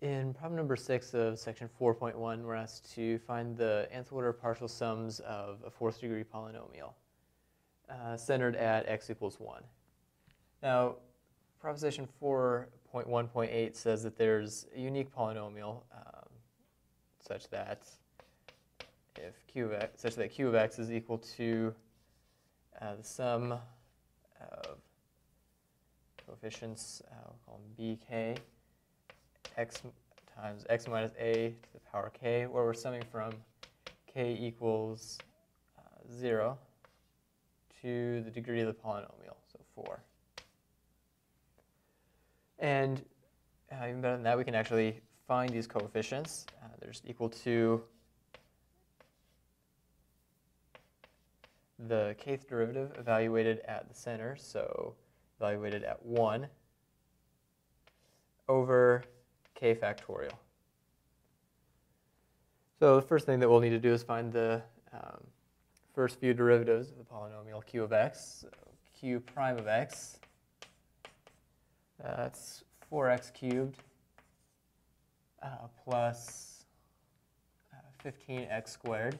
In problem number 6 of section 4.1, we're asked to find the nth order partial sums of a fourth degree polynomial centered at x equals 1. Now, proposition 4.1.8 says that there's a unique polynomial such that q of x is equal to the sum of coefficients, we'll call them bk, x times x minus a to the power k, where we're summing from k equals 0 to the degree of the polynomial, so 4. And even better than that, we can actually find these coefficients. They're just equal to the kth derivative evaluated at the center, so evaluated at 1, over k factorial. So the first thing that we'll need to do is find the first few derivatives of the polynomial q of x. So q prime of x, that's 4x cubed plus 15x squared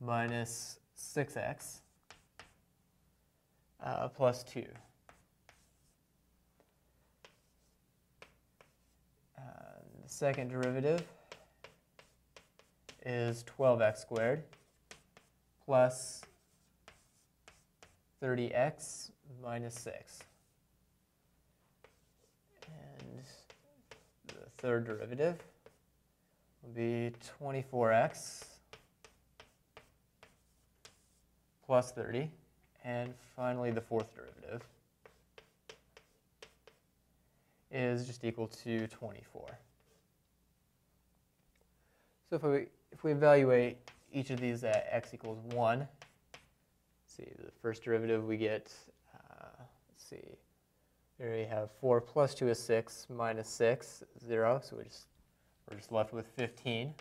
minus 6x plus 2. The second derivative is 12x squared plus 30x minus 6. And the third derivative will be 24x plus 30. And finally, the fourth derivative is just equal to 24. So if we evaluate each of these at x equals 1, see the first derivative we get, let's see, here we have 4 plus 2 is 6 minus 6, 0, so we're just left with 15.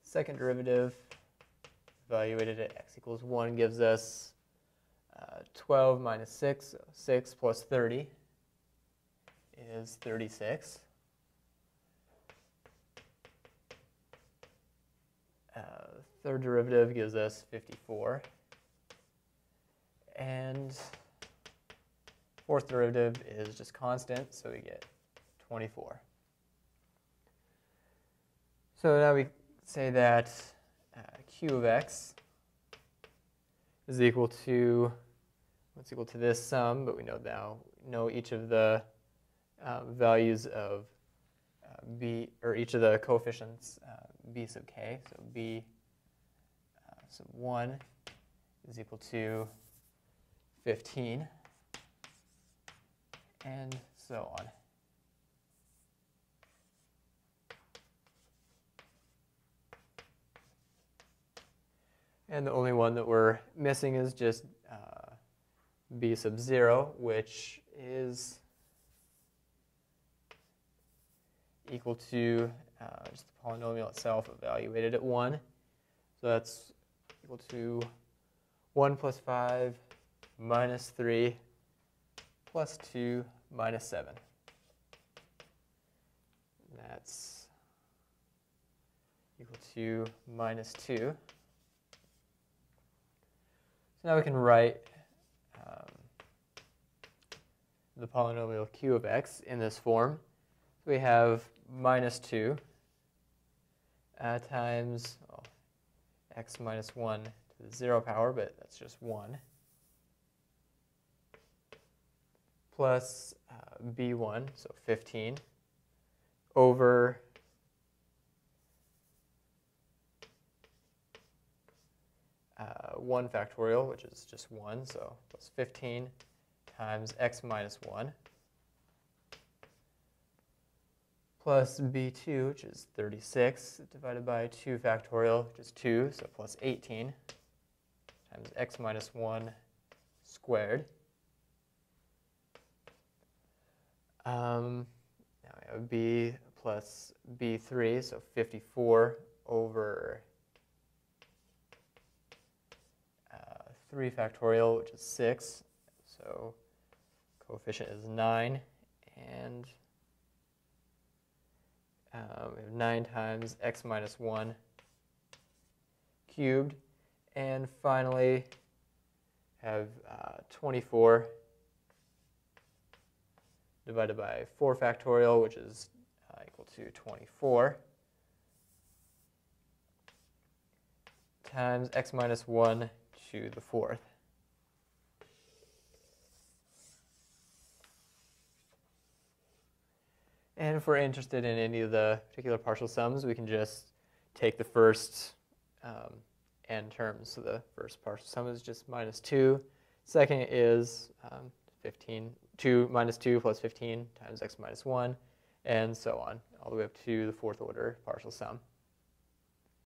Second derivative evaluated at x equals 1 gives us 12 minus 6, so 6 plus 30. Is 36. Third derivative gives us 54. And fourth derivative is just constant, so we get 24. So now we say that q of x is equal to, it's equal to this sum, but we now know each of the values of b, or each of the coefficients b sub k. So b sub 1 is equal to 15, and so on. And the only one that we're missing is just b sub 0, which is equal to just the polynomial itself evaluated at 1. So that's equal to 1 plus 5 minus 3 plus 2 minus 7. And that's equal to minus 2. So now we can write the polynomial q of x in this form. We have minus 2 times x minus 1 to the 0 power, but that's just 1, plus b1, so 15, over one factorial, which is just 1, so plus 15 times x minus 1, plus b2, which is 36, divided by 2 factorial, which is 2, so plus 18, times x minus 1 squared. Now we have b plus b3, so 54 over 3 factorial, which is 6, so coefficient is 9, and 9 times x minus 1 cubed. And finally, have 24 divided by 4 factorial, which is equal to 24, times x minus 1 to the 4th. And if we're interested in any of the particular partial sums, we can just take the first n terms. So the first partial sum is just minus 2. Second is 2 minus 2 plus 15 times x minus 1, and so on, all the way up to the 4th order partial sum.